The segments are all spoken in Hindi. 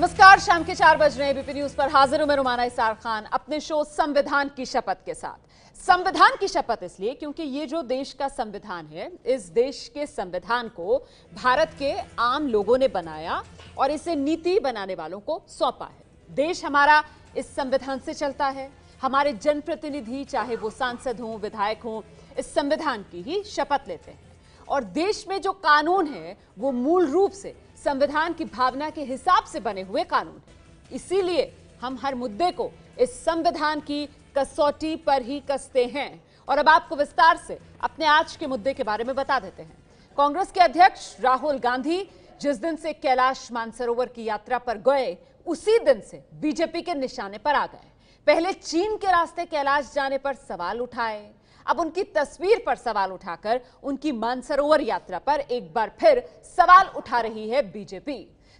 नमस्कार, शाम के 4 बज रहे हैं। बीपी न्यूज पर हाजिर हूं मैं रुमाना इसार खान अपने शो संविधान की शपथ के साथ। संविधान की शपथ इसलिए क्योंकि ये जो देश का संविधान है, इस देश के संविधान को भारत के आम लोगों ने बनाया और इसे नीति बनाने वालों को सौंपा है। देश हमारा इस संविधान से चलता है। हमारे जनप्रतिनिधि, चाहे वो सांसद हों, विधायक हों, इस संविधान की ही शपथ लेते हैं। और देश में जो कानून है वो मूल रूप से संविधान की भावना के हिसाब से बने हुए कानून है। इसीलिए हम हर मुद्दे को इस संविधान की कसौटी पर ही कसते हैं। और अब आपको विस्तार से अपने आज के मुद्दे के बारे में बता देते हैं। कांग्रेस के अध्यक्ष राहुल गांधी जिस दिन से कैलाश मानसरोवर की यात्रा पर गए, उसी दिन से बीजेपी के निशाने पर आ गए। पहले चीन के रास्ते कैलाश जाने पर सवाल उठाए, अब उनकी तस्वीर पर सवाल उठाकर उनकी मानसरोवर यात्रा पर एक बार फिर सवाल उठा रही है बीजेपी।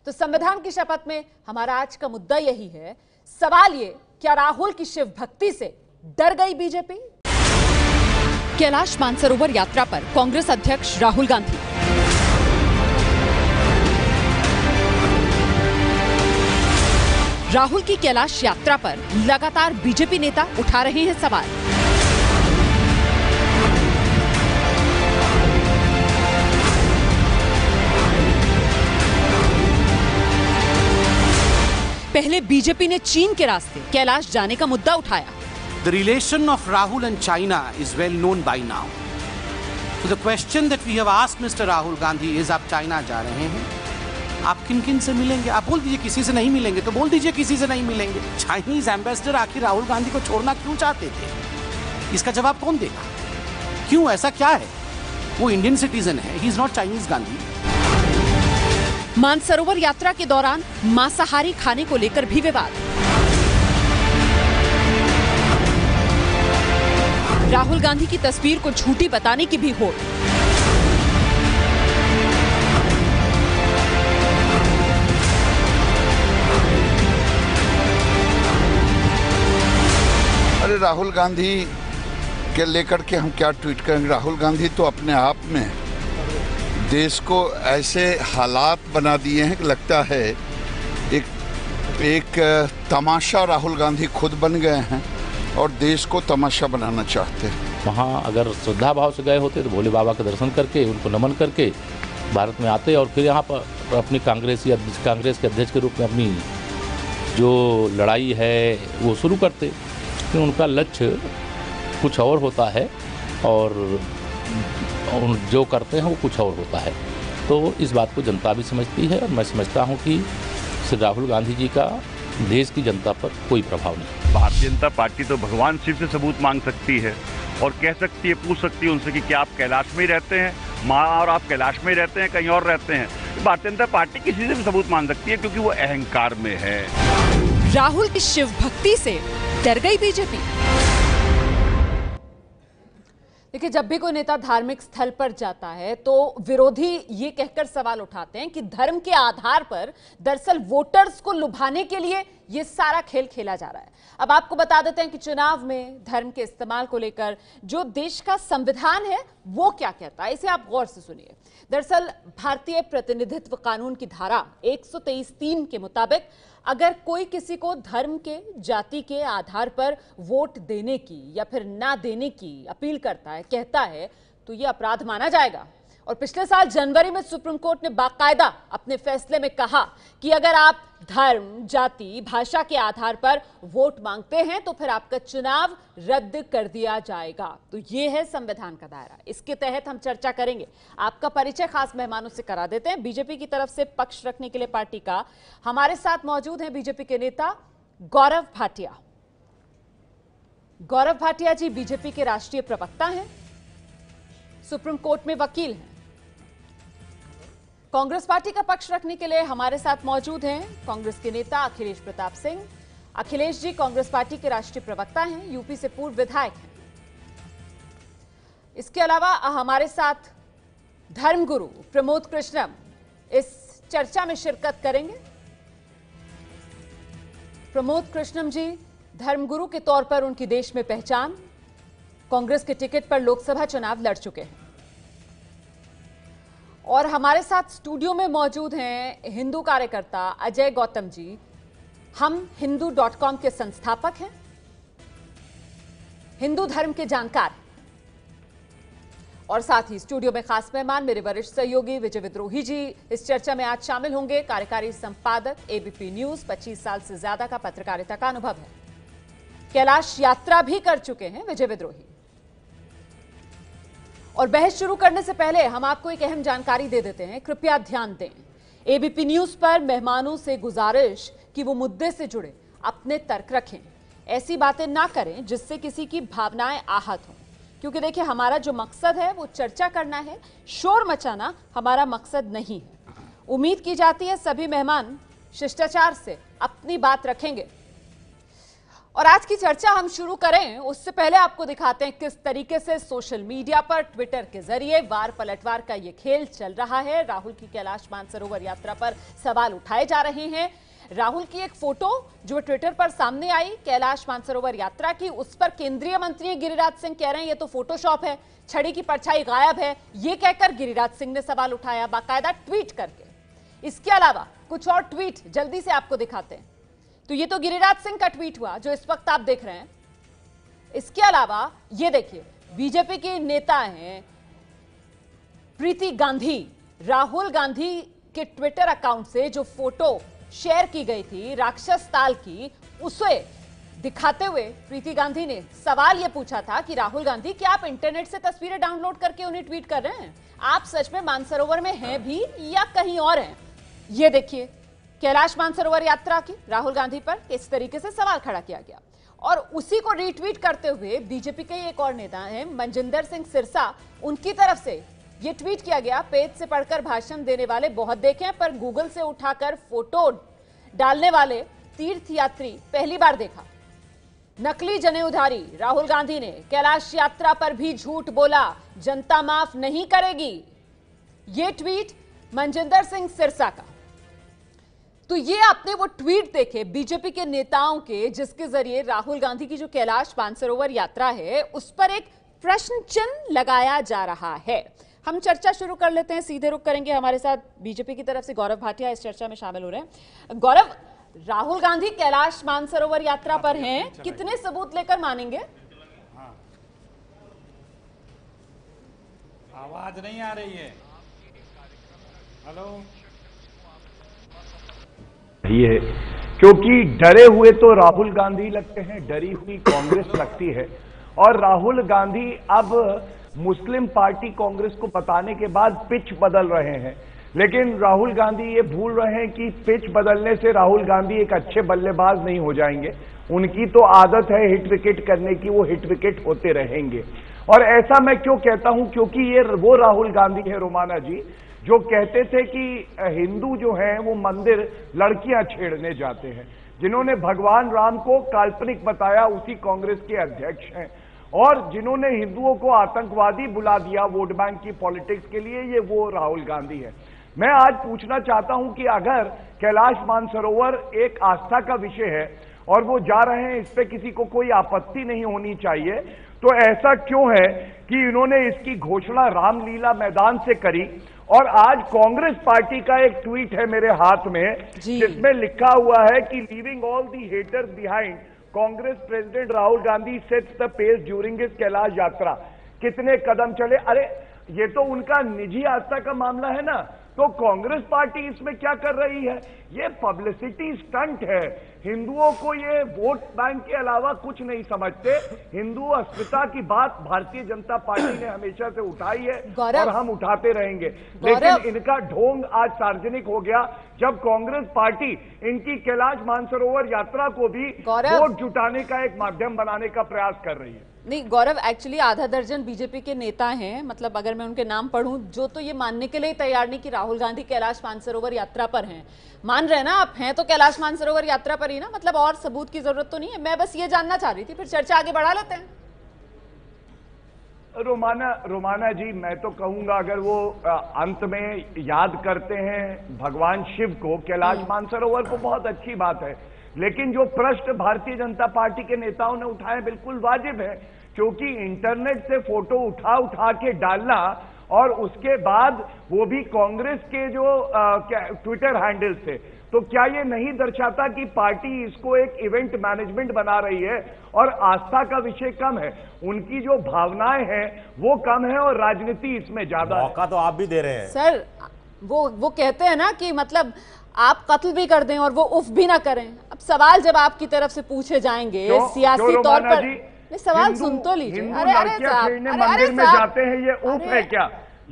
तो संविधान की शपथ में हमारा आज का मुद्दा यही है। सवाल ये, क्या राहुल की शिव भक्ति से डर गई बीजेपी? कैलाश मानसरोवर यात्रा पर कांग्रेस अध्यक्ष राहुल गांधी। राहुल की कैलाश यात्रा पर लगातार बीजेपी नेता उठा रहे हैं सवाल। पहले बीजेपी ने चीन के रास्ते कैलाश जाने का मुद्दा उठाया। The relation of Rahul and China is well known by now. So the question that we have asked Mr. Rahul Gandhi is, आप चाइना जा रहे हैं, आप किन किन से मिलेंगे? आप बोल दीजिए किसी से नहीं मिलेंगे, तो बोल दीजिए किसी से नहीं मिलेंगे। चाइनीज एम्बेसडर आखिर राहुल गांधी को छोड़ना क्यों चाहते थे? इसका जवाब कौन देगा? क्यों, ऐसा क्या है? वो इंडियन सिटीजन है, he is not Chinese Gandhi. Mansarovar यात्रा के दौरान मांसाहारी खाने को लेकर भी विवाद। राहुल गांधी की तस्वीर को झूठी बताने की भी होड़। अरे राहुल गांधी के लेकर के हम क्या ट्वीट करेंगे? राहुल गांधी तो अपने आप में देश को ऐसे हालात बना दिए हैं कि लगता है एक तमाशा राहुल गांधी खुद बन गए हैं और देश को तमाशा बनाना चाहते हैं। वहाँ अगर श्रद्धा भाव से गए होते तो भोले बाबा के दर्शन करके उनको नमन करके भारत में आते और फिर यहाँ पर अपनी कांग्रेस के अध्यक्ष के रूप में अपनी जो लड़ाई है वो शुरू करते। तो उनका लक्ष्य कुछ और होता है और जो करते हैं वो कुछ और होता है। तो इस बात को जनता भी समझती है और मैं समझता हूं कि श्री राहुल गांधी जी का देश की जनता पर कोई प्रभाव नहीं। भारतीय जनता पार्टी तो भगवान शिव से सबूत मांग सकती है और कह सकती है, पूछ सकती है उनसे कि क्या आप कैलाश में ही रहते हैं माँ, और आप कैलाश में ही रहते हैं कहीं और रहते हैं? भारतीय जनता पार्टी किसी से भी सबूत मांग सकती है क्योंकि वो अहंकार में है। राहुल की शिव भक्ति से डर गई बीजेपी। देखिए, जब भी कोई नेता धार्मिक स्थल पर जाता है तो विरोधी ये कहकर सवाल उठाते हैं कि धर्म के आधार पर दरअसल वोटर्स को लुभाने के लिए ये सारा खेल खेला जा रहा है। अब आपको बता देते हैं कि चुनाव में धर्म के इस्तेमाल को लेकर जो देश का संविधान है वो क्या कहता है, इसे आप गौर से सुनिए। दरअसल भारतीय प्रतिनिधित्व कानून की धारा 123(3) के मुताबिक अगर कोई किसी को धर्म के, जाति के आधार पर वोट देने की या फिर ना देने की अपील करता है, कहता है, तो ये अपराध माना जाएगा। और पिछले साल जनवरी में सुप्रीम कोर्ट ने बाकायदा अपने फैसले में कहा कि अगर आप धर्म, जाति, भाषा के आधार पर वोट मांगते हैं तो फिर आपका चुनाव रद्द कर दिया जाएगा। तो ये है संविधान का दायरा, इसके तहत हम चर्चा करेंगे। आपका परिचय खास मेहमानों से करा देते हैं। बीजेपी की तरफ से पक्ष रखने के लिए पार्टी का हमारे साथ मौजूद है बीजेपी के नेता गौरव भाटिया। गौरव भाटिया जी बीजेपी के राष्ट्रीय प्रवक्ता हैं, सुप्रीम कोर्ट में वकील हैं। कांग्रेस पार्टी का पक्ष रखने के लिए हमारे साथ मौजूद हैं कांग्रेस के नेता अखिलेश प्रताप सिंह। अखिलेश जी कांग्रेस पार्टी के राष्ट्रीय प्रवक्ता हैं, यूपी से पूर्व विधायक हैं। इसके अलावा हमारे साथ धर्मगुरु प्रमोद कृष्णम इस चर्चा में शिरकत करेंगे। प्रमोद कृष्णम जी धर्मगुरु के तौर पर उनकी देश में पहचान, कांग्रेस के टिकट पर लोकसभा चुनाव लड़ चुके हैं और हमारे साथ स्टूडियो में मौजूद हैं हिंदू कार्यकर्ता अजय गौतम जी, हम hindu.com के संस्थापक हैं, हिंदू धर्म के जानकार, और साथ ही स्टूडियो में खास मेहमान मेरे वरिष्ठ सहयोगी विजय विद्रोही जी इस चर्चा में आज शामिल होंगे। कार्यकारी संपादक एबीपी न्यूज, 25 साल से ज्यादा का पत्रकारिता का अनुभव है, कैलाश यात्रा भी कर चुके हैं विजय विद्रोही। और बहस शुरू करने से पहले हम आपको एक अहम जानकारी दे देते हैं, कृपया ध्यान दें। एबीपी न्यूज पर मेहमानों से गुजारिश कि वो मुद्दे से जुड़े अपने तर्क रखें, ऐसी बातें ना करें जिससे किसी की भावनाएं आहत हों, क्योंकि देखिए हमारा जो मकसद है वो चर्चा करना है, शोर मचाना हमारा मकसद नहीं है। उम्मीद की जाती है सभी मेहमान शिष्टाचार से अपनी बात रखेंगे। और आज की चर्चा हम शुरू करें उससे पहले आपको दिखाते हैं किस तरीके से सोशल मीडिया पर ट्विटर के जरिए वार पलटवार का ये खेल चल रहा है। राहुल की कैलाश मानसरोवर यात्रा पर सवाल उठाए जा रहे हैं। राहुल की एक फोटो जो ट्विटर पर सामने आई कैलाश मानसरोवर यात्रा की, उस पर केंद्रीय मंत्री गिरिराज सिंह कह रहे हैं ये तो फोटोशॉप है, छड़ी की परछाई गायब है, ये कहकर गिरिराज सिंह ने सवाल उठाया बाकायदा ट्वीट करके। इसके अलावा कुछ और ट्वीट जल्दी से आपको दिखाते हैं। तो ये तो गिरिराज सिंह का ट्वीट हुआ जो इस वक्त आप देख रहे हैं। इसके अलावा ये देखिए बीजेपी के नेता हैं प्रीति गांधी, राहुल गांधी के ट्विटर अकाउंट से जो फोटो शेयर की गई थी राक्षस ताल की, उसे दिखाते हुए प्रीति गांधी ने सवाल ये पूछा था कि राहुल गांधी क्या आप इंटरनेट से तस्वीरें डाउनलोड करके उन्हें ट्वीट कर रहे हैं? आप सच में मानसरोवर में हैं भी या कहीं और हैं? ये देखिए कैलाश मानसरोवर यात्रा की राहुल गांधी पर इस तरीके से सवाल खड़ा किया गया, और उसी को रीट्वीट करते हुए बीजेपी के एक और नेता हैं मनजिंदर सिंह सिरसा, उनकी तरफ से ये ट्वीट किया गया, पेज से पढ़कर भाषण देने वाले बहुत देखे हैं पर गूगल से उठाकर फोटो डालने वाले तीर्थ यात्री पहली बार देखा। नकली जने उधारी, राहुल गांधी ने कैलाश यात्रा पर भी झूठ बोला, जनता माफ नहीं करेगी, ये ट्वीट मनजिंदर सिंह सिरसा का। तो ये आपने वो ट्वीट देखे बीजेपी के नेताओं के जिसके जरिए राहुल गांधी की जो कैलाश मानसरोवर यात्रा है उस पर एक प्रश्न चिन्ह लगाया जा रहा है। हम चर्चा शुरू कर लेते हैं, सीधे रुख करेंगे, हमारे साथ बीजेपी की तरफ से गौरव भाटिया इस चर्चा में शामिल हो रहे हैं। गौरव, राहुल गांधी कैलाश मानसरोवर यात्रा पर हैं, कितने सबूत लेकर मानेंगे? आवाज नहीं आ रही है, हेलो, है क्योंकि डरे हुए तो राहुल गांधी लगते हैं, डरी हुई कांग्रेस लगती है। और राहुल गांधी अब मुस्लिम पार्टी कांग्रेस को बताने के बाद पिच बदल रहे हैं, लेकिन राहुल गांधी ये भूल रहे हैं कि पिच बदलने से राहुल गांधी एक अच्छे बल्लेबाज नहीं हो जाएंगे। उनकी तो आदत है हिट विकेट करने की, वो हिट विकेट होते रहेंगे। और ऐसा मैं क्यों कहता हूं, क्योंकि ये वो राहुल गांधी है रोमाना जी जो कहते थे कि हिंदू जो हैं वो मंदिर लड़कियां छेड़ने जाते हैं, जिन्होंने भगवान राम को काल्पनिक बताया, उसी कांग्रेस के अध्यक्ष हैं, और जिन्होंने हिंदुओं को आतंकवादी बुला दिया वोट बैंक की पॉलिटिक्स के लिए, ये वो राहुल गांधी है। मैं आज पूछना चाहता हूं कि अगर कैलाश मानसरोवर एक आस्था का विषय है और वो जा रहे हैं, इस पर किसी को कोई आपत्ति नहीं होनी चाहिए, तो ऐसा क्यों है कि इन्होंने इसकी घोषणा रामलीला मैदान से करी? और आज कांग्रेस पार्टी का एक ट्वीट है मेरे हाथ में जिसमें लिखा हुआ है कि leaving all the haters behind, Congress president Rahul Gandhi sets the pace during his Kailash यात्रा। कितने कदम चले? अरे ये तो उनका निजी आस्था का मामला है ना, तो कांग्रेस पार्टी इसमें क्या कर रही है? ये पब्लिसिटी स्टंट है। हिंदुओं को ये वोट बैंक के अलावा कुछ नहीं समझते। हिंदू अस्मिता की बात भारतीय जनता पार्टी ने हमेशा से उठाई है और हम उठाते रहेंगे, लेकिन इनका ढोंग आज सार्वजनिक हो गया जब कांग्रेस पार्टी इनकी कैलाश मानसरोवर यात्रा को भी वोट जुटाने का एक माध्यम बनाने का प्रयास कर रही है। नहीं गौरव, एक्चुअली आधा दर्जन बीजेपी के नेता हैं, मतलब अगर मैं उनके नाम पढ़ूं, जो तो ये मानने के लिए तैयार नहीं कि राहुल गांधी कैलाश मानसरोवर यात्रा पर हैं। मान रहे ना आप हैं तो कैलाश मानसरोवर यात्रा पर ही ना, मतलब और सबूत की जरूरत तो नहीं है। मैं बस ये जानना चाह रही थी, फिर चर्चा आगे बढ़ा लेते हैं। रोमाना जी, मैं तो कहूंगा अगर वो अंत में याद करते हैं भगवान शिव को, कैलाश मानसरोवर को, बहुत अच्छी बात है, लेकिन जो प्रश्न भारतीय जनता पार्टी के नेताओं ने उठाए बिल्कुल वाजिब है, क्योंकि इंटरनेट से फोटो उठा के डालना और उसके बाद वो भी कांग्रेस के जो ट्विटर हैंडल थे, तो क्या ये नहीं दर्शाता कि पार्टी इसको एक इवेंट मैनेजमेंट बना रही है और आस्था का विषय कम है, उनकी जो भावनाएं हैं वो कम है और राजनीति इसमें ज्यादा। मौका तो आप भी दे रहे हैं सर, वो कहते हैं ना कि मतलब आप कत्ल भी कर दें और वो उफ भी ना करें। अब सवाल जब आपकी तरफ से पूछे जाएंगे सियासी तौर पर, सवाल सुन तो लीजिए। मंदिर में जाते हैं ये उफ है क्या?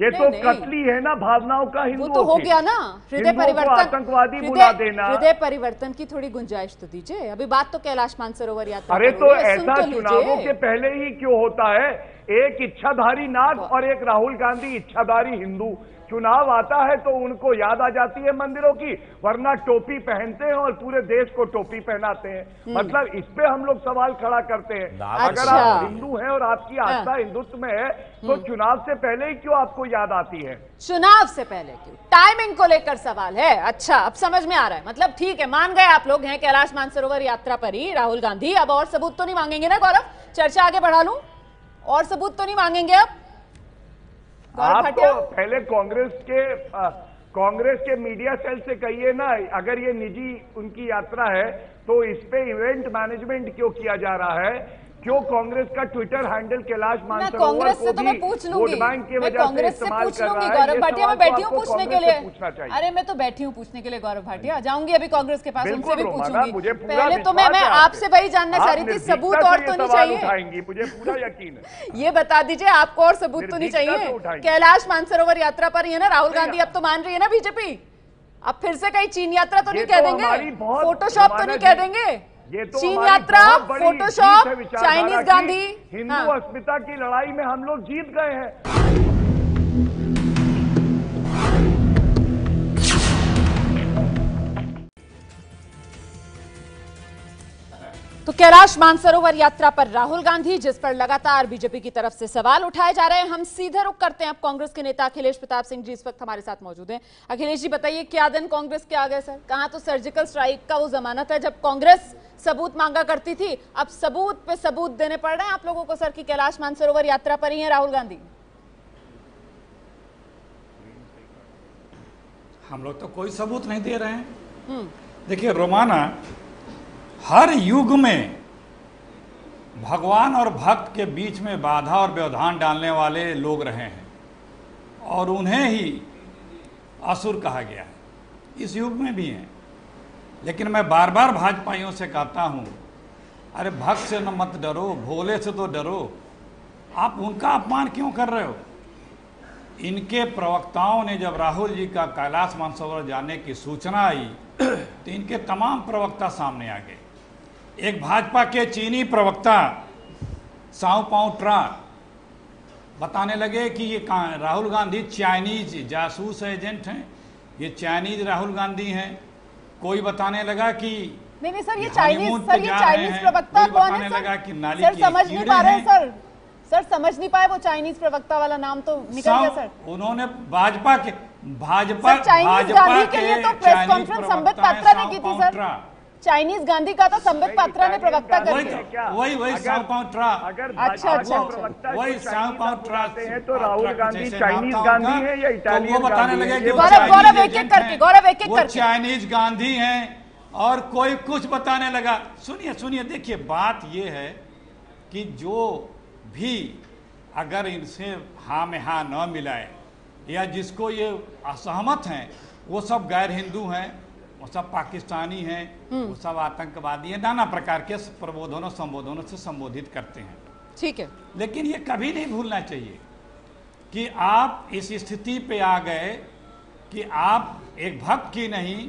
ये तो कत्ली है ना भावनाओं का। हिंदुओं तो हो गया ना हृदय परिवर्तन, आतंकवादी बुला देना। हृदय परिवर्तन की थोड़ी गुंजाइश तो दीजिए। अभी बात तो कैलाश मानसरोवर यात्रा, अरे तो ऐसा चुनावों के पहले ही क्यों होता है? एक इच्छाधारी नाग और एक राहुल गांधी इच्छाधारी हिंदू। चुनाव आता है तो उनको याद आ जाती है मंदिरों की, वरना टोपी पहनते हैं और पूरे देश को टोपी पहनाते हैं। मतलब इस पे हम लोग सवाल खड़ा करते हैं। अगर आप हिंदू हैं और आपकी आस्था हिंदुत्व में है तो चुनाव से पहले ही क्यों आपको याद आती है? चुनाव से पहले क्यों? टाइमिंग को लेकर सवाल है। अच्छा, अब समझ में आ रहा है, मतलब ठीक है, मान गए आप लोग हैं कैलाश मानसरोवर यात्रा पर ही राहुल गांधी। अब और सबूत तो नहीं मांगेंगे ना गौरव? चर्चा आगे बढ़ा लूं, और सबूत तो नहीं मांगेंगे अब? आप तो पहले कांग्रेस के मीडिया सेल से कहिए ना, अगर ये निजी उनकी यात्रा है तो इस पे इवेंट मैनेजमेंट क्यों किया जा रहा है? क्यों कांग्रेस का ट्विटर हैंडल कैलाश मानसरोवर को भी वोट बैंक के वजह से इस्तेमाल कर रहा है? गौरव भाटिया, मैं बैठी हूँ पूछने के लिए। अरे मैं तो बैठी हूँ पूछने के लिए गौरव भाटिया, जाऊंगी अभी कांग्रेस के पास, उनसे भी पूछूंगी। पहले तो मैं आपसे वही जानना चाह रही थी, सबूत और तो नहीं चाहिए? मुझे पूरा यकीन है, ये बता दीजिए आपको और सबूत तो नहीं चाहिए? कैलाश मानसरोवर यात्रा पर ही है ना राहुल गांधी, अब तो मान रही है ना बीजेपी? अब फिर से कहीं चीन यात्रा तो नहीं कह देंगे? फोटोशॉप तो नहीं कह देंगे? चीन यात्रा, फोटोशॉप, चाइनीज गांधी, हिंदू अस्मिता की लड़ाई में हम लोग जीत गए हैं। तो कैलाश मानसरोवर यात्रा पर राहुल गांधी, जिस पर लगातार बीजेपी की तरफ से सवाल उठाए जा रहे हैं। हम सीधे रुक करते हैं अब कांग्रेस के नेता अखिलेश प्रताप सिंह जी इस वक्त हमारे साथ मौजूद हैं। अखिलेश जी, बताइए क्या दिन कांग्रेस के आ गए सर? कहां तो सर्जिकल स्ट्राइक का वो जमाना था जब कांग्रेस सबूत मांगा करती थी, अब सबूत पे सबूत देने पड़ रहे हैं आप लोगों को सर, की कैलाश मानसरोवर यात्रा पर ही है राहुल गांधी? हम लोग तो कोई सबूत नहीं दे रहे हैं। देखिए रोमाना, हर युग में भगवान और भक्त के बीच में बाधा और व्यवधान डालने वाले लोग रहे हैं और उन्हें ही असुर कहा गया है, इस युग में भी हैं। लेकिन मैं बार बार भाजपाइयों से कहता हूँ, अरे भक्त से न मत डरो, भोले से तो डरो। आप उनका अपमान क्यों कर रहे हो? इनके प्रवक्ताओं ने जब राहुल जी का कैलाश मानसरोवर जाने की सूचना आई तो इनके तमाम प्रवक्ता सामने आ गए। एक भाजपा के चीनी प्रवक्ता साओ पाओ ट्रा बताने लगे कि ये राहुल गांधी चाइनीज जासूस एजेंट हैं, ये चाइनीज राहुल गांधी हैं। कोई बताने लगा कि नहीं सर ये चाइनीज, सर ये चाइनीज प्रवक्ता कौन है? लगा कि नाली सर, समझ नहीं पा रहे हैं सर, समझ नहीं पाए वो चाइनीज प्रवक्ता वाला नाम तो निकल गया सर। उन्होंने भाजपा के लिए तो प्रेस कॉन्फ्रेंस संबित पात्रा ने की थी सर, चाइनीज गांधी का तो संबित पात्रा ने प्रवक्ता कर दिया। वही साओ पाओ ट्रा। अच्छा अच्छा, वही साओ पाओ ट्रा है तो राहुल गांधी चाइनीज गांधी है या इटालियन? बताने लगे गौरव एक-एक करके, चाइनीज गांधी हैं और कोई कुछ बताने लगा। सुनिए देखिए, बात ये है कि जो भी अगर इनसे हाँ में हाँ न मिलाए या जिसको ये असहमत हैं, वो सब गैर हिंदू हैं, वो सब पाकिस्तानी हैं, वो सब आतंकवादी हैं, नाना प्रकार के प्रबोधनों संबोधनों से संबोधित करते हैं। ठीक है, लेकिन ये कभी नहीं भूलना चाहिए कि आप इस स्थिति पे आ गए कि आप एक भक्त की नहीं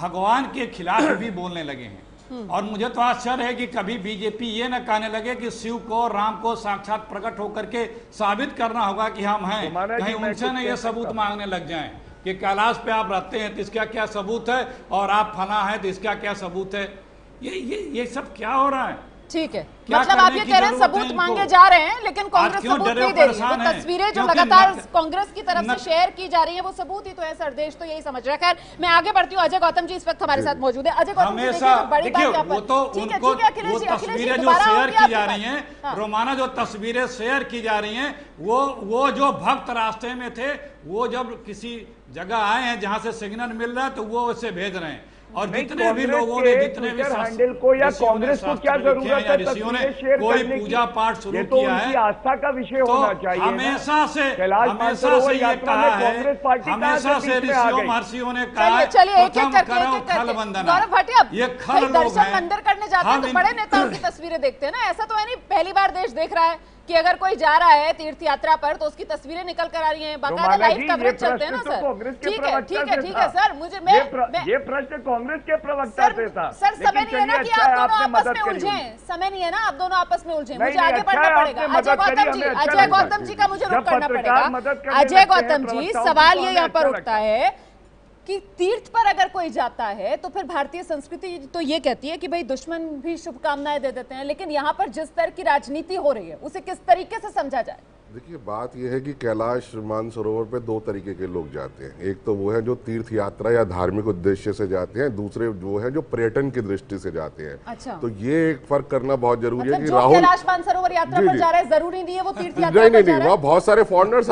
भगवान के खिलाफ भी बोलने लगे हैं। और मुझे तो आश्चर्य है कि कभी बीजेपी ये न कहने लगे कि शिव को राम को साक्षात प्रकट होकर के साबित करना होगा कि हम हैं, कहीं उनसे न ये सबूत मांगने लग जाएं कि कैलाश पे आप रहते हैं तो इसका क्या सबूत है और आप फना है तो इसका क्या सबूत है। ये सब क्या हो रहा है? ठीक है, मतलब आप ये कह रहे हैं सबूत मांगे जा रहे हैं लेकिन कांग्रेस सबूत नहीं दे रही है। वो तस्वीरें जो लगातार कांग्रेस की तरफ से शेयर की जा रही है वो सबूत ही तो है सर, देश तो यही समझ रहा है। खैर मैं आगे बढ़ती हूँ, अजय गौतम जी इस वक्त हमारे साथ मौजूद है। अजय गौतम जी बड़ी बात है, रोमाना जो तस्वीरें शेयर की जा रही है वो जो भक्त रास्ते में थे वो जब किसी जगह आए हैं जहाँ से सिग्नल मिल रहा है तो वो उसे भेज रहे हैं। और जितने भी लोगों ने जितने भी हैंडल को या कांग्रेस को क्या जरूरत है ऋषियों ने कोई पूजा पाठ शुरू किया है, आस्था का विषय होना चाहिए। हमेशा से ये कहा है, हमेशा से ऋषियों महर्षियों ने कहा है ये खल दर्शन मंदिर करने जाते हैं तो बड़े नेताओं की तस्वीरें देखते हैं ना। ऐसा तो है नहीं, पहली बार देश देख रहा है कि अगर कोई जा रहा है तीर्थ यात्रा पर तो उसकी तस्वीरें निकल कर आ रही हैं, बाकायदा लाइव कवरेज चलते हैं ना सर। ठीक है सर, मुझे ये प्रश्न कांग्रेस के प्रवक्ता से था। सर समय नहीं है ना कि आप दोनों आपस में उलझे, मुझे आगे बढ़ना पड़ेगा। अजय गौतम जी का मुझे रुक करना पड़ेगा। अजय गौतम जी, सवाल ये यहाँ पर उठता है कि तीर्थ पर अगर कोई जाता है तो फिर भारतीय संस्कृति तो ये कहती है कि भाई दुश्मन भी शुभकामनाएं दे देते हैं, लेकिन यहाँ पर जिस तरह की राजनीति हो रही है उसे किस तरीके से समझा जाए? देखिए बात यह है कि कैलाश मानसरोवर पे दो तरीके के लोग जाते हैं। एक तो वो है जो तीर्थ यात्रा या धार्मिक उद्देश्य से जाते हैं, दूसरे वो है जो पर्यटन की दृष्टि से जाते हैं। अच्छा। तो ये एक फर्क करना बहुत जरूरी है कि राहुल कैलाश मानसरोवर यात्रा पर जा रहा है जरूरी नहीं है वो तीर्थ यात्रा। नहीं, वहाँ बहुत सारे फॉरेनर्स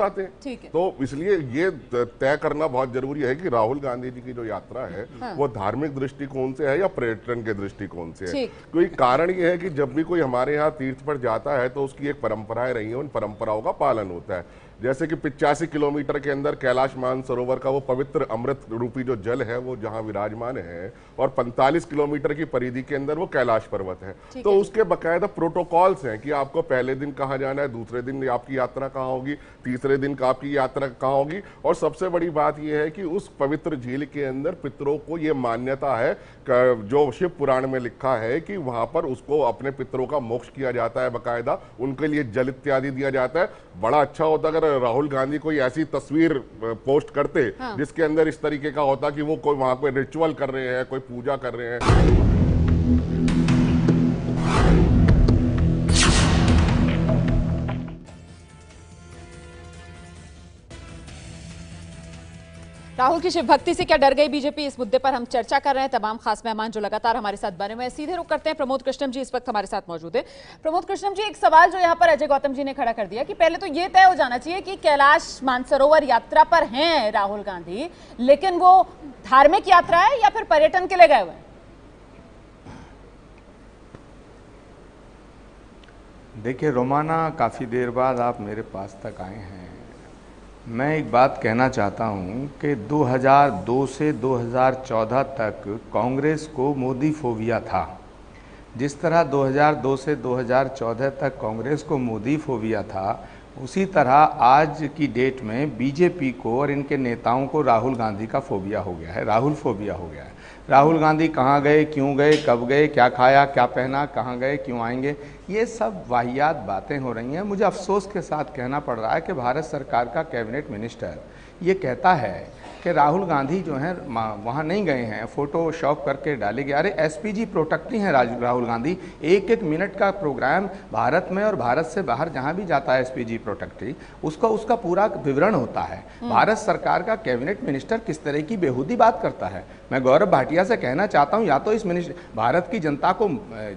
आते हैं, तो इसलिए ये तय करना बहुत जरूरी है कि राहुल गांधी जी की जो यात्रा है वो धार्मिक दृष्टिकोण से है या पर्यटन के दृष्टिकोण से है। क्योंकि कारण ये है कि जब भी कोई हमारे यहाँ तीर्थ पर जाता है तो उसकी एक परंपरा रही है, उन परंपराओं का पालन होता है। जैसे कि 85 किलोमीटर के अंदर कैलाश मानसरोवर का वो पवित्र अमृत रूपी जो जल है वो जहां विराजमान है, और 45 किलोमीटर की परिधि के अंदर वो कैलाश पर्वत है। तो उसके बकायदा प्रोटोकॉल्स हैं कि आपको पहले दिन कहाँ जाना है, दूसरे दिन आपकी यात्रा कहाँ होगी, तीसरे दिन का आपकी यात्रा कहाँ होगी। और सबसे बड़ी बात यह है कि उस पवित्र झील के अंदर पितरों को ये मान्यता है जो शिव पुराण में लिखा है कि वहां पर उसको अपने पितरों का मोक्ष किया जाता है, बकायदा उनके लिए जल इत्यादि दिया जाता है। बड़ा अच्छा होता अगर राहुल गांधी कोई ऐसी तस्वीर पोस्ट करते जिसके अंदर इस तरीके का होता कि वो कोई वहां पे रिचुअल कर रहे हैं, कोई पूजा कर रहे हैं। राहुल की शिवभक्ति से क्या डर गई बीजेपी, इस मुद्दे पर हम चर्चा कर रहे हैं। तमाम खास मेहमान जो लगातार हमारे साथ बने हुए हैं। सीधे रुक करते हैं, प्रमोद कृष्णम जी इस वक्त हमारे साथ मौजूद है। प्रमोद कृष्णम जी, एक सवाल जो यहाँ पर अजय गौतम जी ने खड़ा कर दिया कि पहले तो ये तय हो जाना चाहिए कि कैलाश मानसरोवर यात्रा पर हैं राहुल गांधी, लेकिन वो धार्मिक यात्रा है या फिर पर्यटन के लिए गए हुए हैं? देखिए रोमाना, काफी देर बाद आप मेरे पास तक आए हैं। मैं एक बात कहना चाहता हूं कि 2002 से 2014 तक कांग्रेस को मोदी फोबिया था। जिस तरह 2002 से 2014 तक कांग्रेस को मोदी फोबिया था, उसी तरह आज की डेट में बीजेपी को और इनके नेताओं को राहुल गांधी का फोबिया हो गया है, राहुल फोबिया हो गया है। राहुल गांधी कहाँ गए, क्यों गए, कब गए, क्या खाया, क्या पहना, कहाँ गए, क्यों आएंगे, ये सब वाहियात बातें हो रही हैं। मुझे अफसोस के साथ कहना पड़ रहा है कि भारत सरकार का कैबिनेट मिनिस्टर ये कहता है कि राहुल गांधी जो हैं वहाँ नहीं गए हैं, फोटोशॉप करके डाले गए। अरे एसपीजी प्रोटेक्टी हैं राहुल गांधी, एक एक मिनट का प्रोग्राम भारत में और भारत से बाहर जहाँ भी जाता है एसपीजी प्रोटेक्टी, उसका उसका पूरा विवरण होता है। भारत सरकार का कैबिनेट मिनिस्टर किस तरह की बेहूदी बात करता है। मैं गौरव भाटिया से कहना चाहता हूँ, या तो इस मिनिस्टर भारत की जनता को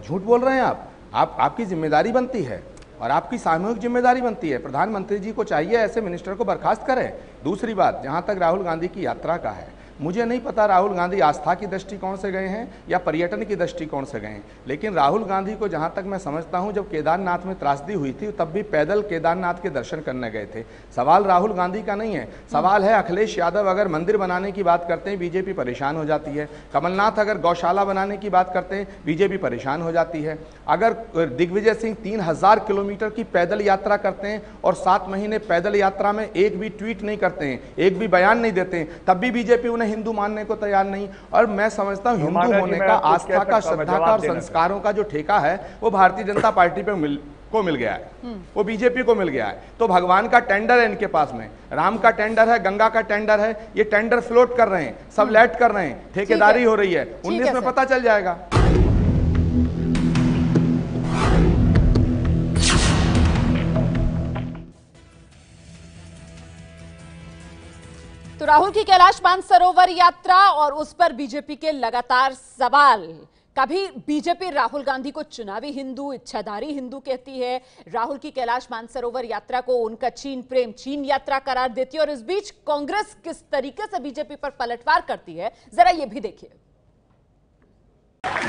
झूठ बोल रहे हैं आप आपकी जिम्मेदारी बनती है और आपकी सामूहिक जिम्मेदारी बनती है। प्रधानमंत्री जी को चाहिए ऐसे मिनिस्टर को बर्खास्त करें। दूसरी बात, जहाँ तक राहुल गांधी की यात्रा का है, मुझे नहीं पता राहुल गांधी आस्था की दृष्टिकोण से गए हैं या पर्यटन की दृष्टिकोण से गए हैं, लेकिन राहुल गांधी को जहाँ तक मैं समझता हूँ, जब केदारनाथ में त्रासदी हुई थी तब भी पैदल केदारनाथ के दर्शन करने गए थे। सवाल राहुल गांधी का नहीं है, सवाल है अखिलेश यादव अगर मंदिर बनाने की बात करते हैं बीजेपी परेशान हो जाती है, कमलनाथ अगर गौशाला बनाने की बात करते हैं बीजेपी परेशान हो जाती है, अगर दिग्विजय सिंह 3000 किलोमीटर की पैदल यात्रा करते हैं और 7 महीने पैदल यात्रा में एक भी ट्वीट नहीं करते हैं, एक भी बयान नहीं देते हैं, तब भी बीजेपी उन्हें हिंदू मानने को तैयार नहीं। और मैं समझता हूं हिंदू होने का, आस्था का, श्रद्धा का और संस्कारों का जो ठेका है वो भारतीय जनता पार्टी पे मिल गया है, वो बीजेपी को मिल गया है। तो भगवान का टेंडर है इनके पास में, राम का टेंडर है, गंगा का टेंडर है, ये टेंडर फ्लोट कर रहे हैं, सब लैट कर रहे हैं, ठेकेदारी हो रही है। 19 में पता चल जाएगा। राहुल की कैलाश मानसरोवर यात्रा और उस पर बीजेपी के लगातार सवाल। कभी बीजेपी राहुल गांधी को चुनावी हिंदू, इच्छाधारी हिंदू कहती है, राहुल की कैलाश मानसरोवर यात्रा को उनका चीन प्रेम, चीन यात्रा करार देती है। और इस बीच कांग्रेस किस तरीके से बीजेपी पर पलटवार करती है, जरा ये भी देखिए।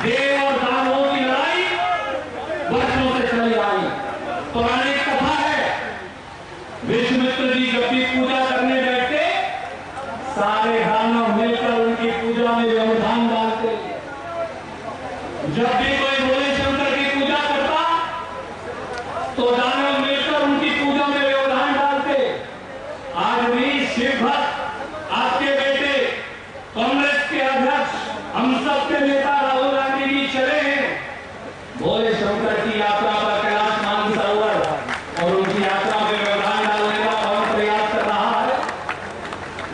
देव और दानवों की लड़ाई वर्षों से चली आ रही पुरानी कथा है। विश्वामित्र जी जब भी पूजा करने बैठते, सारे दानव मिलकर उनकी पूजा में व्यवधान डालते। जब भी कोई भोले शंकर की पूजा करता, तो दानव मिलकर उनकी पूजा में व्यवधान डालते। आज भी शिव भक्त, आपके बेटे, कांग्रेस के अध्यक्ष, हम सबके नेता राहुल गांधी जी चले हैं भोले शंकर की यात्रा पर कैलाश मानसरोवर और उनकी यात्रा में व्यवधान डालने का बहुत प्रयास कर रहा है।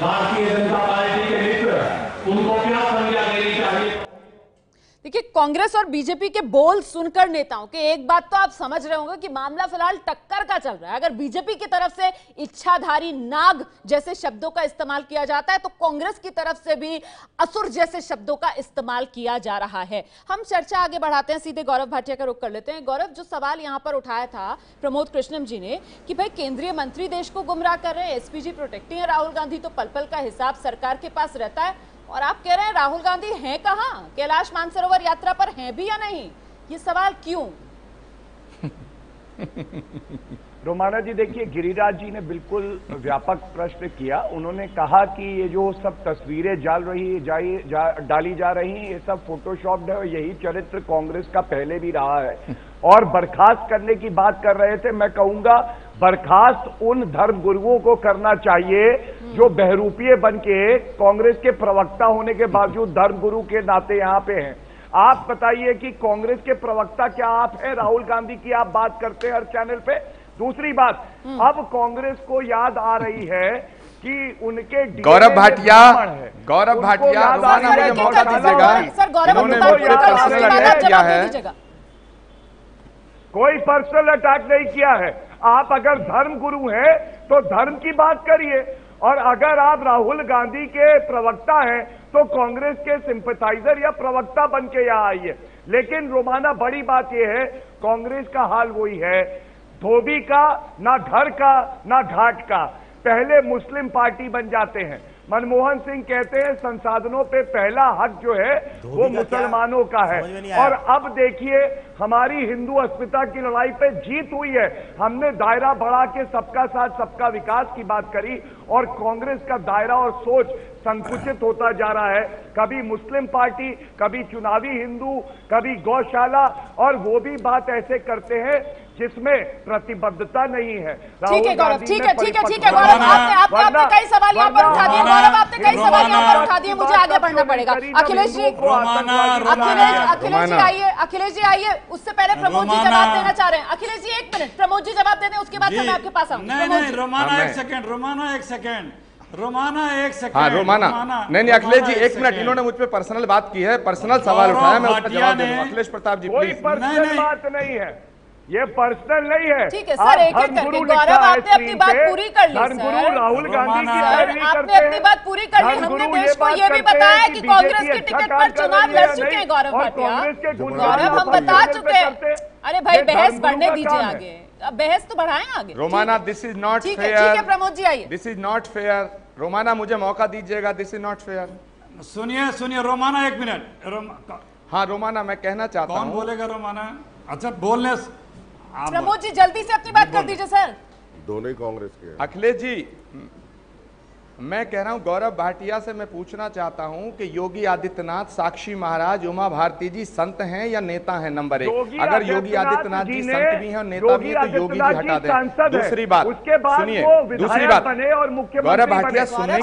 भारतीय जनता पार्टी के मित्र उनको क्या संज्ञा देनी चाहिए? देखिए, कांग्रेस और बीजेपी के बोल सुनकर नेताओं के एक बात तो आप समझ रहे होंगे कि मामला फिलहाल टक्कर का चल रहा है। अगर बीजेपी की तरफ से इच्छाधारी नाग जैसे शब्दों का इस्तेमाल किया जाता है, तो कांग्रेस की तरफ से भी असुर जैसे शब्दों का इस्तेमाल किया जा रहा है। हम चर्चा आगे बढ़ाते हैं, सीधे गौरव भाटिया का रुख कर लेते हैं। गौरव, जो सवाल यहाँ पर उठाया था प्रमोद कृष्णम जी ने कि भाई केंद्रीय मंत्री देश को गुमराह कर रहे हैं, एसपीजी प्रोटेक्टिंग है राहुल गांधी, तो पल पल का हिसाब सरकार के पास रहता है, और आप कह रहे हैं राहुल गांधी हैं कहाँ, कैलाश मानसरोवर यात्रा पर हैं भी या नहीं, ये सवाल क्यों? रोमाना जी, देखिए, गिरिराज जी ने बिल्कुल व्यापक प्रश्न किया। उन्होंने कहा कि ये जो सब तस्वीरें डाली जा रही हैं, ये सब फोटोशॉप्ड है और यही चरित्र कांग्रेस का पहले भी रहा है। और बर्खास्त करने की बात कर रहे थे, मैं कहूंगा बर्खास्त उन धर्म गुरुओं को करना चाहिए जो बहरूपीय बन के कांग्रेस के प्रवक्ता होने के बावजूद धर्म गुरु के नाते यहाँ पे हैं। आप बताइए कि कांग्रेस के प्रवक्ता क्या आप हैं? राहुल गांधी की आप बात करते हैं हर चैनल पे। दूसरी बात, अब कांग्रेस को याद आ रही है कि उनके गौरव भाटिया कोई पर्सनल अटैक नहीं किया है। आप अगर धर्म गुरु हैं तो धर्म की बात करिए, और अगर आप राहुल गांधी के प्रवक्ता हैं तो कांग्रेस के सिंपथाइजर या प्रवक्ता बन के यहाँ आई है। लेकिन रोमाना, बड़ी बात यह है कांग्रेस का हाल वही है, धोबी का ना घर का ना घाट का। पहले मुस्लिम पार्टी बन जाते हैं। मनमोहन सिंह कहते हैं संसाधनों पे पहला हक जो है वो मुसलमानों का है। और अब देखिए, हमारी हिंदू अस्मिता की लड़ाई पे जीत हुई है। हमने दायरा बढ़ा के सबका साथ सबका विकास की बात करी, और कांग्रेस का दायरा और सोच संकुचित होता जा रहा है। कभी मुस्लिम पार्टी, कभी चुनावी हिंदू, कभी गौशाला, और वो भी बात ऐसे करते हैं जिसमें प्रतिबद्धता नहीं है। ठीक है गौरव, आपने कई सवाल यहाँ पर उठा दिए। गौरव, आपने कई सवाल यहाँ पर उठा दिए, मुझे आगे बढ़ना पड़ेगा। अखिलेश जी आइए, उससे पहले प्रमोद जी जवाब देना चाह रहे हैं। अखिलेश जी, 1 मिनट, प्रमोद जी जवाब देते हैं, उसके बाद मैं आपके पास आऊंगा। रोमाना एक सेकेंड। हाँ, रोमाना नहीं, अखिलेश जी 1 मिनट, इन्होंने मुझ पे पर्सनल बात की है, पर्सनल सवाल उठाया, मैं उसका जवाब दे रहा हूँ। अखिलेश प्रताप जी, कोई पर्सनल बात नहीं है, ये पर्सनल नहीं है। ठीक है सर, एक एक करके। गौरव, आपने अपनी बात पूरी कर ली। सर, राहुल गांधी की पैरवी करते हैं। आपने अपनी बात पूरी कर ली। हमने देश को ये भी बताया कि कांग्रेस की टिकट पर चुनाव लड़ चुके हैं गौरव भाटिया। गौरव, हम बता चुके हैं। अरे भाई, बहस बढ़ने दीजिए आगे, बहस तो बढ़ाएं आगे। Romana, this is not fair. ठीक है प्रमोद जी आइए। This is not fair. Romana, मुझे मौका दीजिएगा, दिस इज नॉट फेयर। सुनिए रोमाना, 1 मिनट। हाँ रोमाना, मैं कहना चाहता हूँ। कौन बोलेगा रोमाना? अच्छा बोलने प्रमोद जी, जल्दी से अपनी बात कर दीजिए। सर, दोनों ही कांग्रेस के। अखिलेश जी, मैं कह रहा हूं गौरव भाटिया से मैं पूछना चाहता हूं कि योगी आदित्यनाथ, साक्षी महाराज, उमा भारती जी संत हैं या नेता हैं? नंबर 1, अगर योगी आदित्यनाथ जी संत भी हैं और नेता भी हैं, तो योगी जी हटा दें। दूसरी बात सुनिए, गौरव भाटिया, सुनने के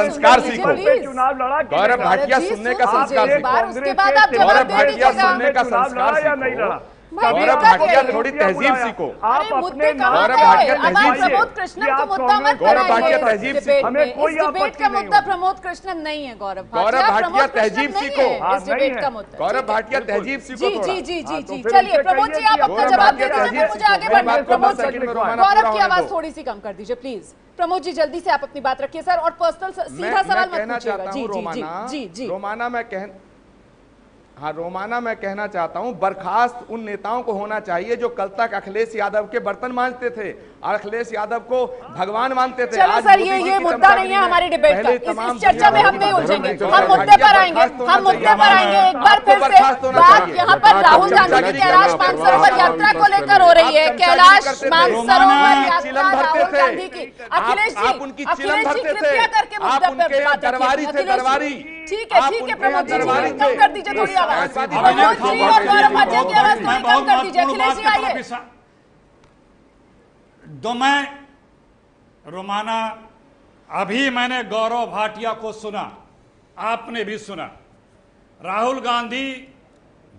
संस्कार सीखो। गौरव भाटिया, सुनने का संस्कार सीखो। थोड़ी तहजीब सीखो। प्रमोद कृष्णन नहीं है गौरव भाटिया, तहजीब सीखो। गौरव भाटिया तहजीब सीखो। जी जी जी जी चलिए प्रमोद जी आप अपना जवाब दे दीजिए, मुझे आगे बढ़ना। प्रमोद गौरव की आवाज थोड़ी सी कम कर दीजिए प्लीज। प्रमोद जी जल्दी से आप अपनी बात रखिए सर, और पर्सनल सीधा सवाल मत पूछिएगा। जी जी जी जी रोमाना मैं कह रोमाना मैं कहना चाहता हूं, बर्खास्त उन नेताओं को होना चाहिए जो कल तक अखिलेश यादव के बर्तन मांजते थे और अखिलेश यादव को भगवान मानते थे। आज सर ये मुद्दा नहीं है हमारी डिबेट का, इस चर्चा में हम नहीं उलझेंगे, हम मुद्दे पर आएंगे, हम मुद्दे पर आएंगे। एक बार फिर से बात यहाँ पर राहुल गांधी की कैलाश मानसरोवर यात्रा को लेकर हो रही है। कैलाश मानसरोवर यात्रा राहुल गांधी की, अखिलेश जी कृपया करके मुद्दे पर बात रखिए। ठीक है ठीक है प्रमोद जी कम कर दीजिए थोड़ी आवाज, प्रमोद जी और गौरव भाटिया की आवाज थोड़ी कम कर दीजिए। अखिलेश जी आइए। दो मैं रोमाना अभी मैंने गौरव भाटिया को सुना, आपने भी सुना। राहुल गांधी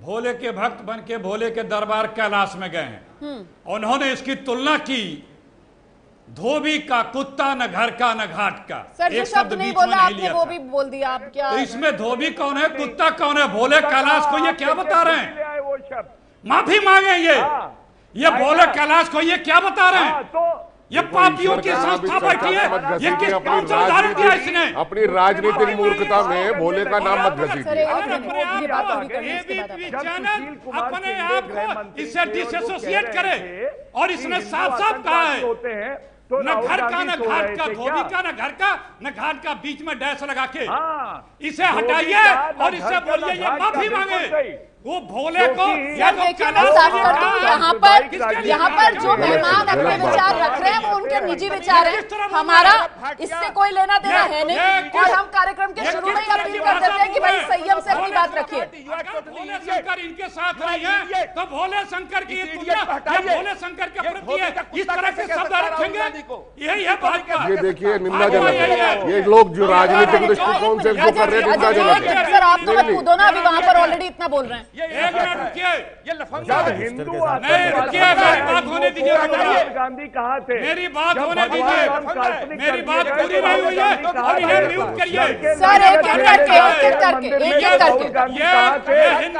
भोले के भक्त बन के भोले के दरबार कैलाश में गए हैं, उन्होंने इसकी तुलना की धोबी का कुत्ता न घर का न घाट का। सर एक शब्द नहीं बोला आपने, वो भी बोल दिया आप। क्या तो इसमें धोबी कौन है कुत्ता कौन है? भोले कैलाश को ये क्या बता रहे हैं? वो शब्द माफी मांगे, ये भोले कैलाश को ये क्या बता रहे हैं? ये पापियों की संस्था बैठी है, ये किस कौन सा उदाहरण दिया इसने? अपनी राजनीतिक मूर्खता में भोले का नाम मत अपने आप को इससे डिसोसिएट करे, और इसने साफ साफ कहा है न घर का न घाट का, धोबी का न घर का न घाट का, बीच में डैश लगा के इसे हटाइए और इसे बोलिए ये माफी मांगे। वो भोले को यहाँ पर जो मेहमान अपने विचार रख रहे हैं वो उनके निजी विचार हैं, हमारा इससे कोई लेना देना है नहीं। और हम कार्यक्रम के शुरू में अपील कर देते हैं कि भाई संयम से अपनी बात रखिए। इनके साथ नहीं है तो भोले शंकर की भोले शंकर के प्रति इस तरह के शब्द रखेंगे, यही है भाजपा। ये देखिए निंदाजनक है, ये लोग जो राजनीतिक दृष्टिकोण से जो कर रहे हैं निंदाजनक है। सर आप तो मत कूदो ना, अभी वहाँ पर ऑलरेडी इतना बोल रहे हैं। एक मिनट रुकिए, ये लफंगा हिंदू नहीं रुकिए, बात होने दीजिए। गांधी कहाँ थे? मेरी बात होने दीजिए, मेरी बात पूरी नहीं हुई है और इन्हें म्यूट करिए। सर एक करके ये हिंदू नहीं है, ठीक है एक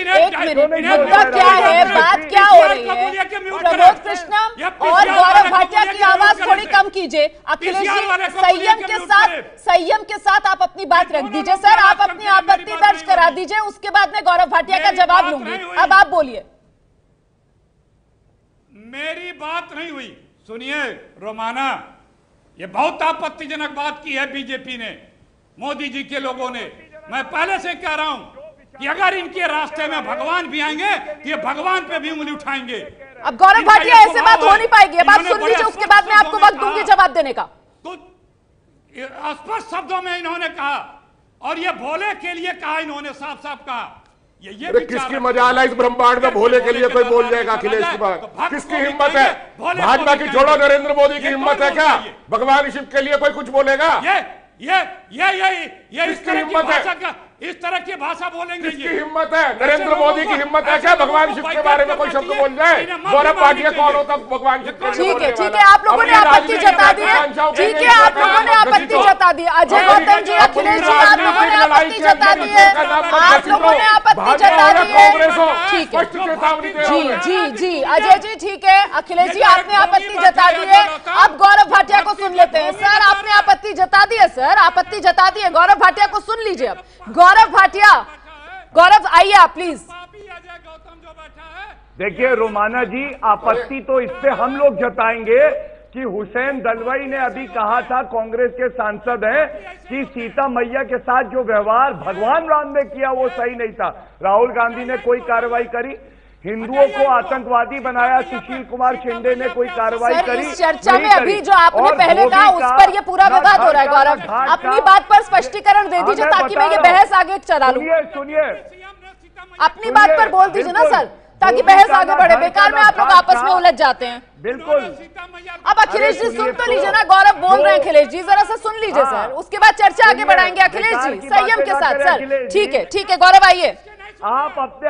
मिनट मुद्दा क्या है, बात क्या हो रही है? प्रमोद कृष्णा और गौरव भाटिया की आवाज थोड़ी कम कीजिए। अखिलेश जी संयम के साथ आप अपनी बात रख दीजिए। सर आप अपनी आपत्ति दर्ज करा दीजिए, उसके बाद मैं गौरव भाटिया का जवाब लूंगी। अब आप बोलिए। मेरी बात नहीं हुई, सुनिए रोमाना, ये बहुत आपत्तिजनक बात की है बीजेपी ने, मोदी जी के लोगों ने। मैं पहले से कह रहा हूं कि अगर इनके रास्ते में भगवान भी आएंगे तो ये भगवान पे भी उंगली उठाएंगे। अब गौरव भाटिया ऐसे बात हो नहीं पाएगी, अब आप सुन लीजिए, उसके बाद मैं आपको वक्त दूंगी जवाब देने का। स्पष्ट शब्दों में इन्होंने कहा और ये भोले के लिए कहा, इन्होंने साफ साफ कहा। ये किसकी मजाल है इस ब्रह्मांड में भोले के लिए कोई बोल जाएगा? अखिलेश कुमार किसकी हिम्मत है? भाजपा की छोड़ो नरेंद्र मोदी की हिम्मत है क्या भगवान शिव के लिए कोई कुछ बोलेगा? ये इसकी हिम्मत है, इस तरह की भाषा बोलेंगे? इसकी हिम्मत है? नरेंद्र मोदी की हिम्मत है क्या भगवान शिव के बारे में कोई शब्द बोल जाए? गौरव भाटिया कौन होता भगवान शिव के? ठीक है आप लोगों ने आपत्ति जता दी है, ठीक है आप लोगों ने आपत्ति जता दी। अजय गौतम जी, अखिलेश जी, आप लोगों ने आपत्ति जता दी है, आप लोगों ने आपत्ति जता दी है, ठीक है जी। अजय जी ठीक है, अखिलेश जी आपने आपत्ति जता दी है। अब गौरव भाटिया को सुन लेते हैं। सर आपने आपत्ति जता दी है, सर आपत्ति जता दी है, गौरव भाटिया को सुन लीजिए। अब गौरव भाटिया, गौरव आइए आप प्लीज। देखिए रोमाना जी, आपत्ति तो इस पे हम लोग जताएंगे कि हुसैन दलवाई ने अभी कहा था, कांग्रेस के सांसद हैं, कि सीता मैया के साथ जो व्यवहार भगवान राम ने किया वो सही नहीं था। राहुल गांधी ने कोई कार्रवाई करी? हिंदुओं को आतंकवादी बनाया, सुशील कुमार शिंदे ने कोई कार्रवाई करी? इस चर्चा में अभी जो आपने पहले कहा उस पर ये पूरा विवाद हो रहा है। गौरव अपनी बात पर स्पष्टीकरण दे दीजिए ताकि मैं ये बहस आगे चला लूं। सुनिए अपनी बात पर बोल दीजिए ना सर। ताकि बहस आगे बढ़े। बेकार में आप लोग आपस में उलझ जाते हैं। बिल्कुल। अब अखिलेश जी सुन तो लीजिए ना, गौरव बोल रहे हैं अखिलेश जी, जरा सा सुन लीजिए सर, उसके बाद चर्चा आगे बढ़ाएंगे। अखिलेश जी संयम के साथ सर, ठीक है ठीक है। गौरव आइए, आप अपने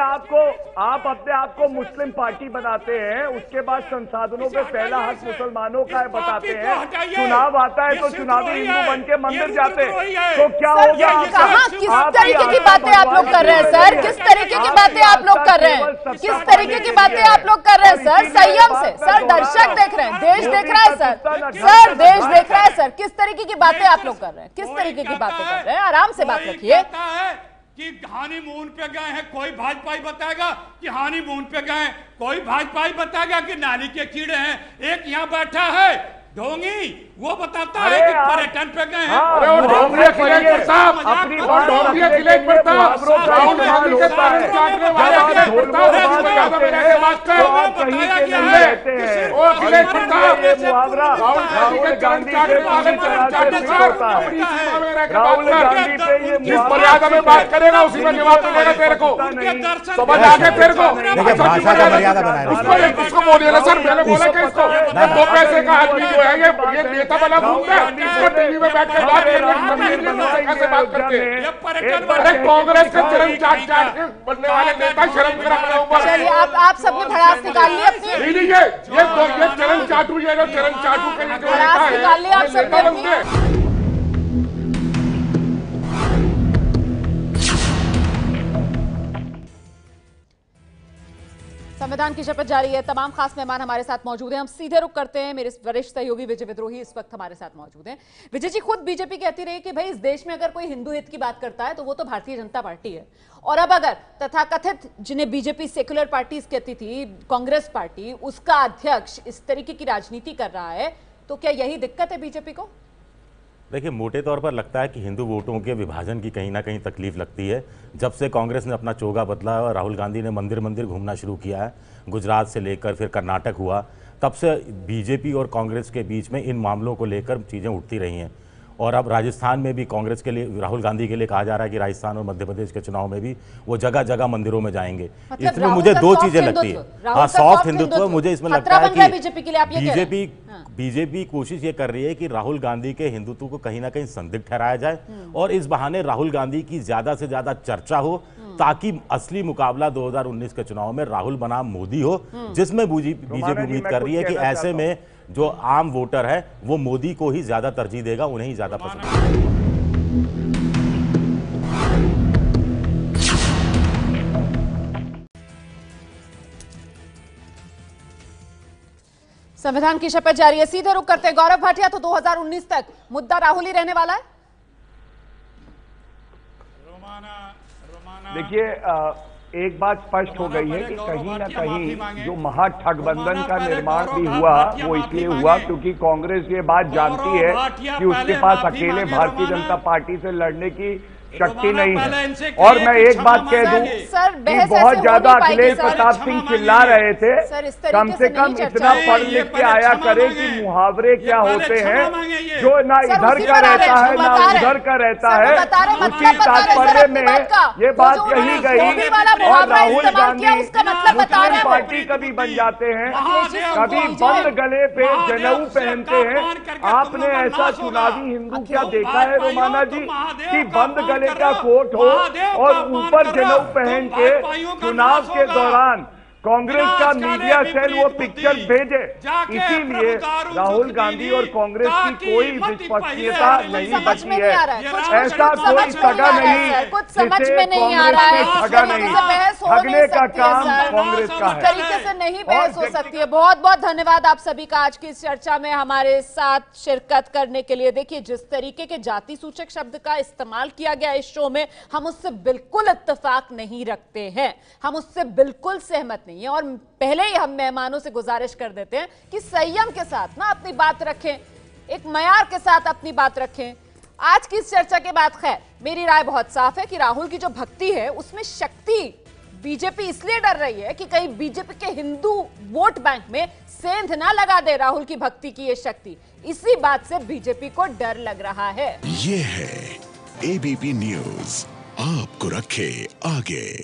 आप को मुस्लिम पार्टी बनाते हैं, उसके बाद संसाधनों पे पहला हक मुसलमानों का है बताते हैं, चुनाव आता है तो चुनावी हिंदू बन के मंदिर जाते हैं, तो क्या हो गया? किस तरीके की बातें आप लोग कर रहे हैं सर, किस तरीके की बातें आप लोग कर रहे हैं, किस तरीके की बातें आप लोग कर रहे हैं सर, संयम से सर, दर्शक देख रहे हैं, देश देख रहा है सर, सर देश देख रहा है सर, किस तरीके की बातें आप लोग कर रहे हैं, किस तरीके की बातें कर रहे हैं, आराम से बात रखिए। कि हानीमून पे गए हैं, कोई भाजपा ही बताएगा कि हानीमून पे गए हैं, कोई भाजपा ही बताएगा कि नाली के कीड़े हैं। एक यहाँ बैठा है ढोंगी, वो बताता है कि पर्यटन पे गए हैं। जिस मर्यादा में बात करेगा उसी में जवाब मिलेगा तेरे को, समझ आ गया तेरे को? उसको बोलिएगा सर, मैंने बोला कि इसको 2 पैसे का आदमी ये नेता बना घूमता है, इसको टीवी में बैठ कर बात करते हैं। कांग्रेस का चरम चाट चाट के बनने वाले नेता शर्म करा मेरे ऊपर। चलिए आप सबने भड़ास निकाल ली अपनी, ये चरम चाटू के लिए भड़ास निकाल ली आप सबने। संविधान की शपथ जारी है, तमाम खास मेहमान हमारे साथ मौजूद हैं। हम सीधे रुख करते हैं, मेरे वरिष्ठ सहयोगी विजय विद्रोही इस वक्त हमारे साथ मौजूद हैं। विजय जी, खुद बीजेपी कहती रही कि भाई इस देश में अगर कोई हिंदू हित की बात करता है तो वो तो भारतीय जनता पार्टी है, और अब अगर तथाकथित जिन्हें बीजेपी सेक्युलर पार्टीज कहती थी, कांग्रेस पार्टी, उसका अध्यक्ष इस तरीके की राजनीति कर रहा है, तो क्या यही दिक्कत है बीजेपी को? देखिए, मोटे तौर पर लगता है कि हिंदू वोटों के विभाजन की कहीं ना कहीं तकलीफ लगती है। जब से कांग्रेस ने अपना चोगा बदला है और राहुल गांधी ने मंदिर मंदिर घूमना शुरू किया है, गुजरात से लेकर फिर कर्नाटक हुआ, तब से बीजेपी और कांग्रेस के बीच में इन मामलों को लेकर चीज़ें उठती रही हैं। और अब राजस्थान में भी कांग्रेस के लिए, राहुल गांधी के लिए कहा जा रहा है कि राजस्थान और मध्य प्रदेश के चुनाव में भी वो जगह जगह मंदिरों में जाएंगे। मतलब इसमें मुझे दो चीजें लगती है। हाँ, सॉफ्ट हिंदुत्व मुझे इसमें लगता है कि बीजेपी कोशिश ये कर रही है कि राहुल गांधी के हिंदुत्व को कहीं ना कहीं संदिग्ध ठहराया जाए और इस बहाने राहुल गांधी की ज्यादा से ज्यादा चर्चा हो, ताकि असली मुकाबला 2019 के चुनाव में राहुल बनाम मोदी हो, जिसमें बीजेपी उम्मीद कर रही है कि ऐसे में जो आम वोटर है वो मोदी को ही ज्यादा तरजीह देगा, उन्हें ही ज्यादा पसंद है। संविधान की शपथ जारी है, सीधे रुक करते हैं। गौरव भाटिया, तो 2019 तक मुद्दा राहुल ही रहने वाला है? देखिए, एक बात स्पष्ट हो गई है कि कहीं ना कहीं जो महागठबंधन का निर्माण भी हुआ वो इसलिए हुआ क्योंकि कांग्रेस ये बात जानती है कि उसके पास अकेले भारतीय जनता पार्टी से लड़ने की शक्ति नहीं है। और मैं एक बात कह दूं कि बहुत ज्यादा अखिलेश प्रताप सिंह चिल्ला रहे थे, कम से कम इतना पढ़ लिख के आया करें कि मुहावरे क्या होते हैं, जो ना इधर का रहता है ना उधर का रहता है, उसी तात्पर्य में ये बात कही गई। और राहुल गांधी मुस्लिम पार्टी कभी बन जाते हैं, कभी बंद गले पे जनेऊ पहनते हैं। आपने ऐसा चुनावी हिंदू क्या देखा है रोमाना जी कि बंद का कोट हो और ऊपर जनेऊ पहन के चुनाव के दौरान कांग्रेस का मीडिया सेल वो पिक्चर भेजे? इसीलिए राहुल गांधी और कांग्रेस की कोई विश्वसनीयता नहीं बची है। ऐसा कोई सगा नहीं जिसे कांग्रेस ठगने का काम कांग्रेस का है। तरीके से नहीं बहस हो सकती है। बहुत बहुत धन्यवाद आप सभी का आज की इस चर्चा में हमारे साथ शिरकत करने के लिए। देखिए, जिस तरीके के जाति सूचक शब्द का इस्तेमाल किया गया इस शो में, हम उससे बिल्कुल इत्तेफाक नहीं रखते हैं, हम उससे बिल्कुल सहमत नहीं है। और पहले ही हम मेहमानों से गुजारिश कर देते हैं कि संयम के साथ ना अपनी बात रखें, एक मयार के साथ अपनी बात रखें। आज की इस चर्चा के बाद खैर मेरी राय बहुत साफ है कि राहुल की जो भक्ति है उसमें शक्ति बीजेपी इसलिए डर रही है कि कहीं बीजेपी के हिंदू वोट बैंक में सेंध ना लगा दे राहुल की भक्ति की ये शक्ति, इसी बात से बीजेपी को डर लग रहा है। ये है एबीपी न्यूज, आपको रखे आगे।